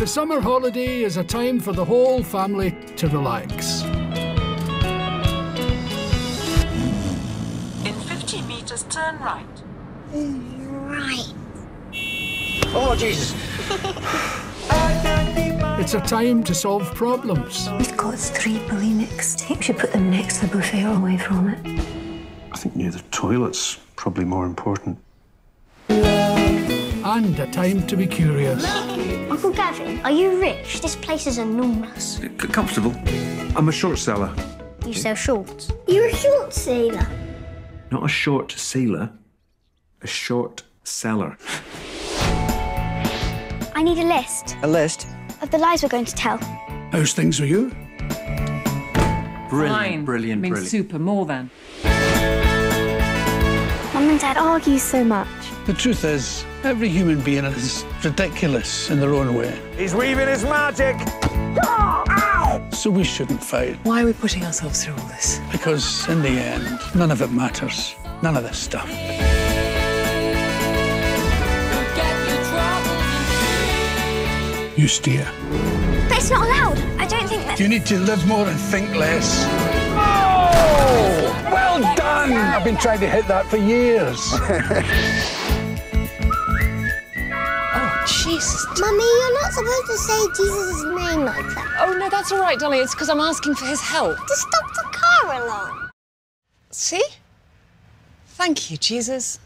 The summer holiday is a time for the whole family to relax. In 50 meters, turn right. Right. Oh, Jesus. It's a time to solve problems. We've got 3 billion steps. You put them next to the buffet or away from it. I think near the toilet's probably more important. And a time to be curious. Uncle Gavin, are you rich? This place is enormous. Comfortable. I'm a short seller. You sell shorts? You're a short sailor. Not a short sailor, a short seller. I need a list. A list? Of the lies we're going to tell. How's things with you? Brilliant, brilliant, brilliant. Super, more than. Mum and Dad argue so much. The truth is, every human being is ridiculous in their own way. He's weaving his magic! Oh, ow! So we shouldn't fight. Why are we putting ourselves through all this? Because in the end, none of it matters. None of this stuff. You steer. But it's not allowed. I don't think that... You need to live more and think less. Oh! Well done! I've been trying to hit that for years. Oh, Jesus. Mummy, you're not supposed to say Jesus' name like that. Oh, no, that's all right, Dolly. It's because I'm asking for his help. To stop the car alarm. See? Thank you, Jesus.